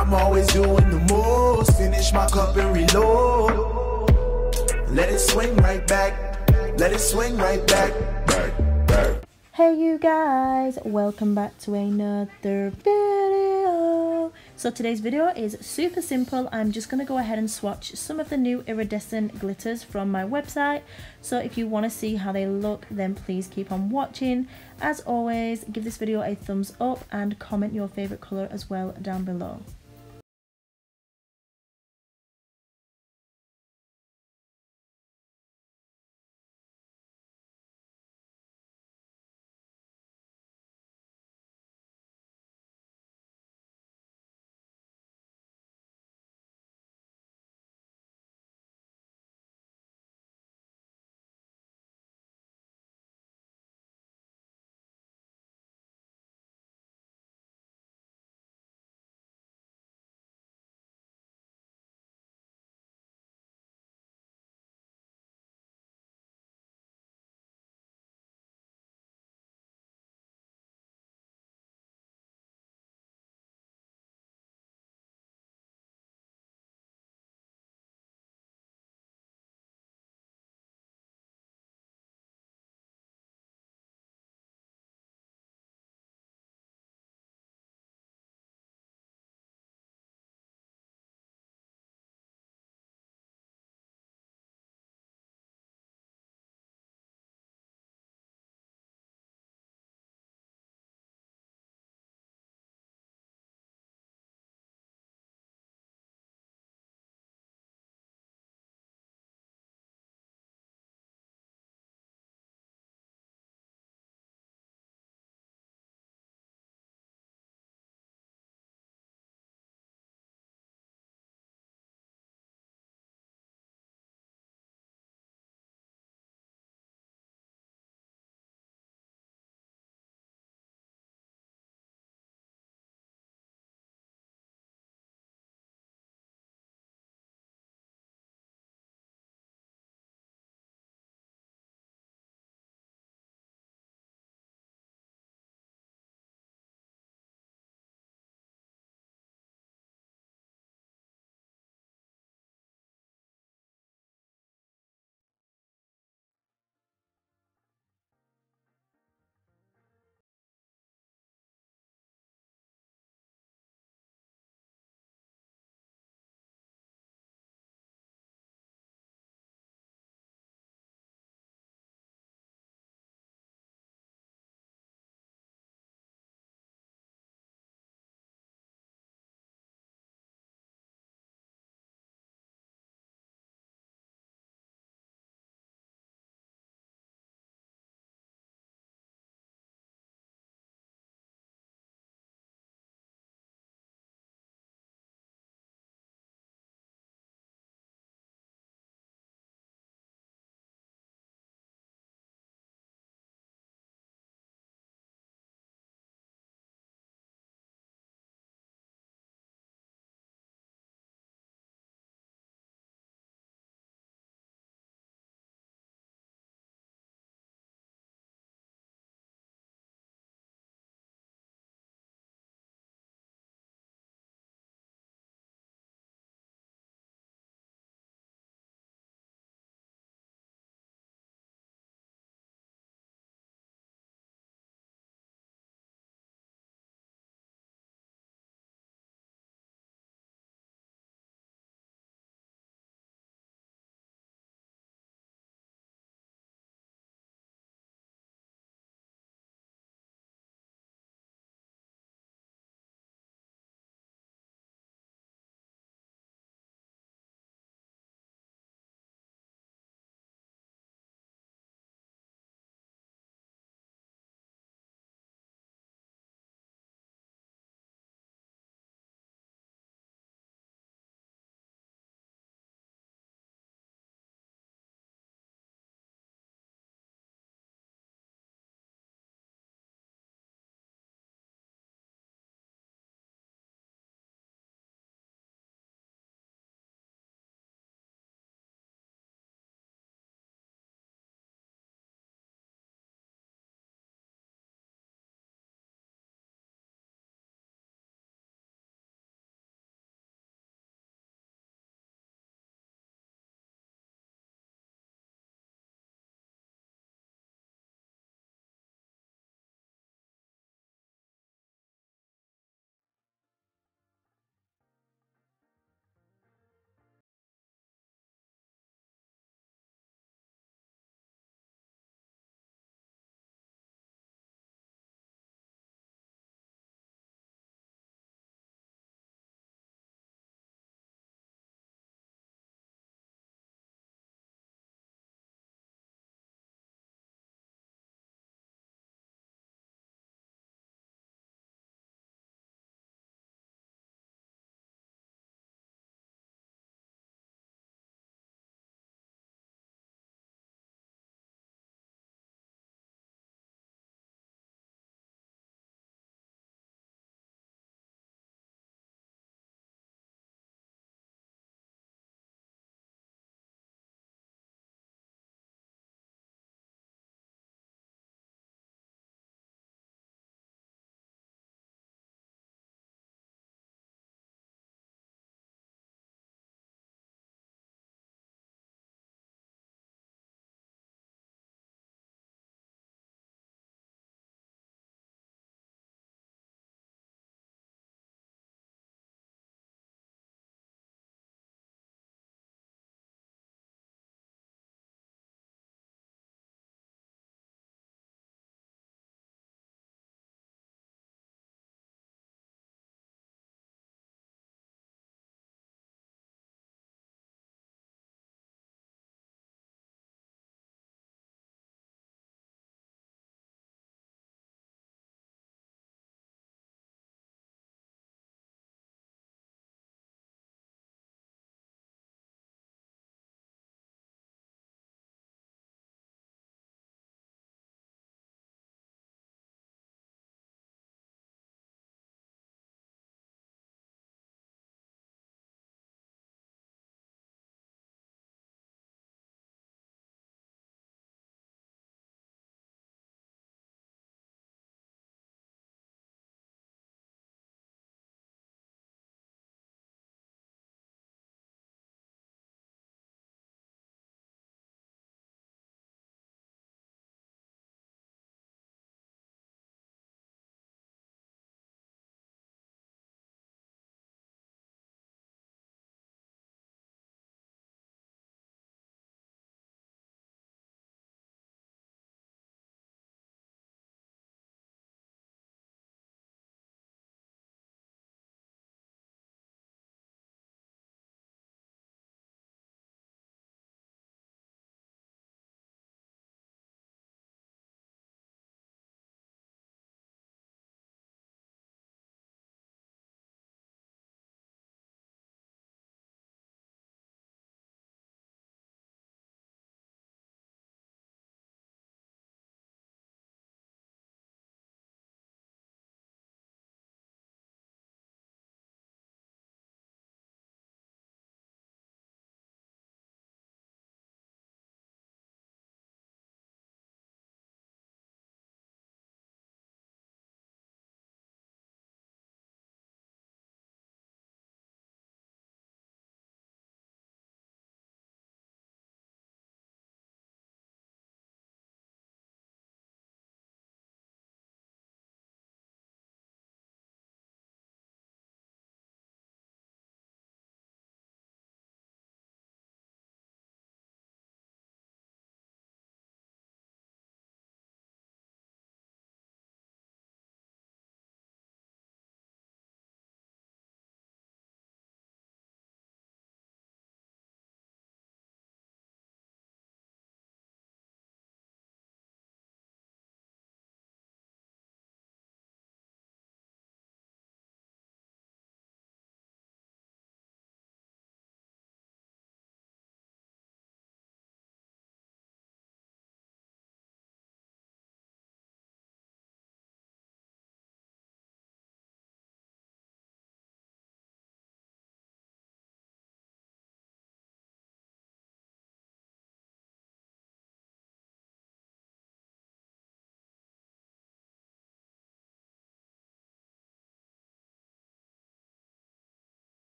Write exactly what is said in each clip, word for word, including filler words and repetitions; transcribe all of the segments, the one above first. I'm always doing the most. Finish my cup and reload. Let it swing right back. Let it swing right back. Back, back. Hey you guys, welcome back to another video. So today's video is super simple. I'm just going to go ahead and swatch some of the new iridescent glitters from my website. So if you want to see how they look, then please keep on watching. As always, give this video a thumbs up and comment your favorite color as well down below.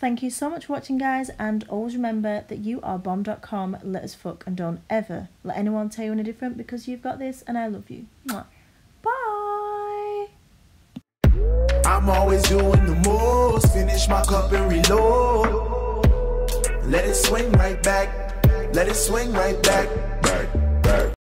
Thank you so much for watching, guys, and always remember that you are bomb dot com, lit as fuck, and don't ever let anyone tell you any different, because you've got this and I love you. Mwah. Bye! I'm always doing the most, finish my cup and reload. Let it swing right back, let it swing right back.